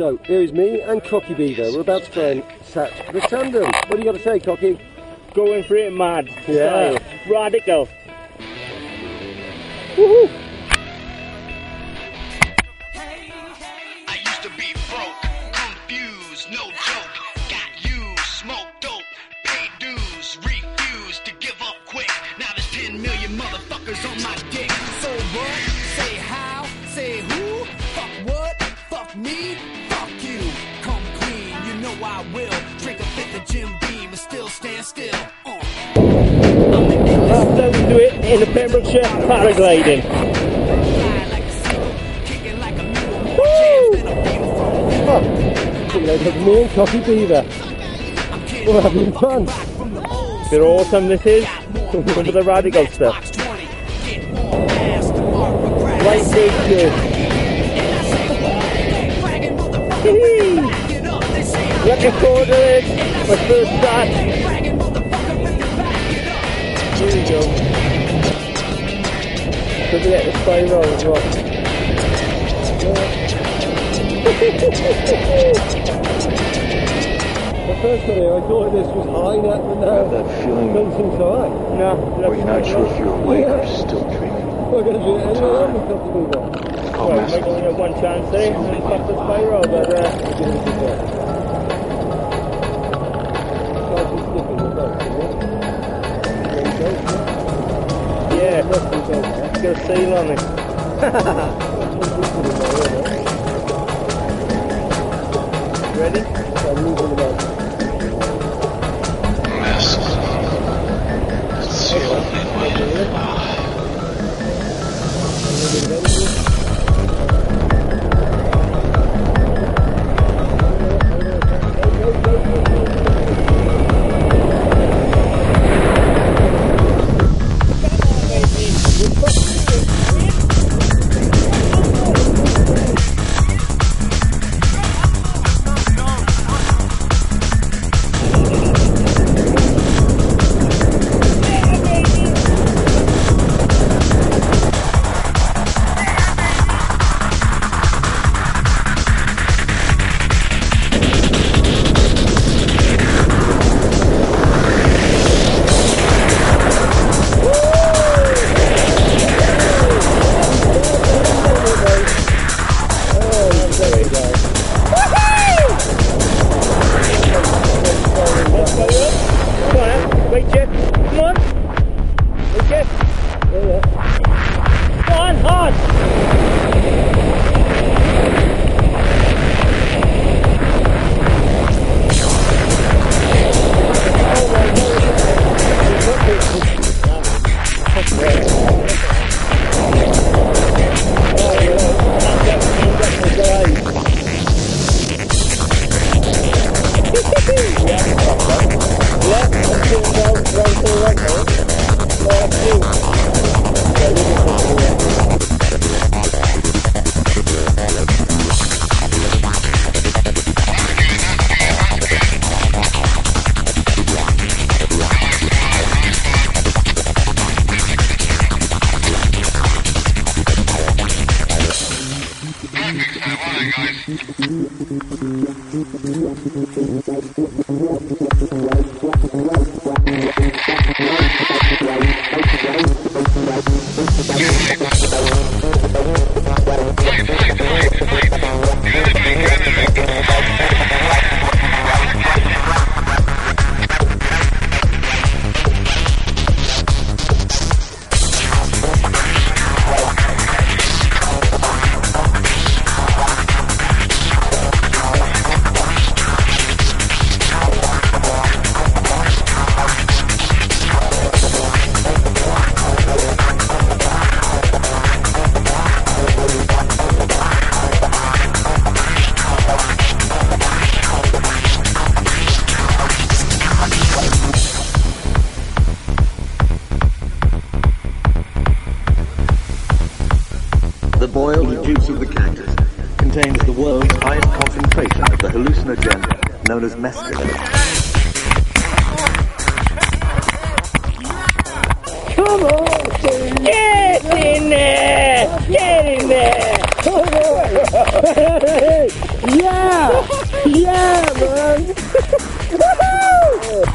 So here is me and Cocky Beaver. We're about to play in SAT the Tandem. What do you got to say, Cocky? Going for it mad. Yeah. Radical. Woohoo! I used to be broke, confused, no joke. Got used, smoked dope, paid dues, refused to give up quick. Now there's 10 million motherfuckers on my dick. So what? Say how? Say who? Fuck what? Fuck me? Fuck you. Come clean, you know I will. Drink a fifth of Jim Beam and still stand still. After we do it in the Pembrokeshire paragliding. Woo! Me and Cocky Beaver. We're having fun. They're awesome, this is. Some of the radical stuff. Right safety. Let me quarter it. My first start. Here we go. Could we let the spy roll as well? The first time I thought this was high net, but now that feeling doesn't seem so high. No. Well, you're not sure if you're awake or still dreaming. We're going to do it anyway. Well, we might only have one chance there, and then pop the spy roll, but we didn't do that. Yeah, let's go sail on it. Ready? I'm moving it up. Rest. It's the only way to fly. Get in there! Get in there! Yeah! Yeah, man! Woohoo!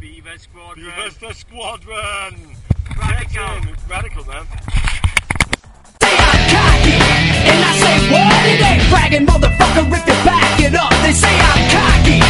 Beaver Squadron! Radical! Radical, man. They are cocky, and I say what? It ain't bragging, motherfucker, rip your back, it up. They say I'm cocky.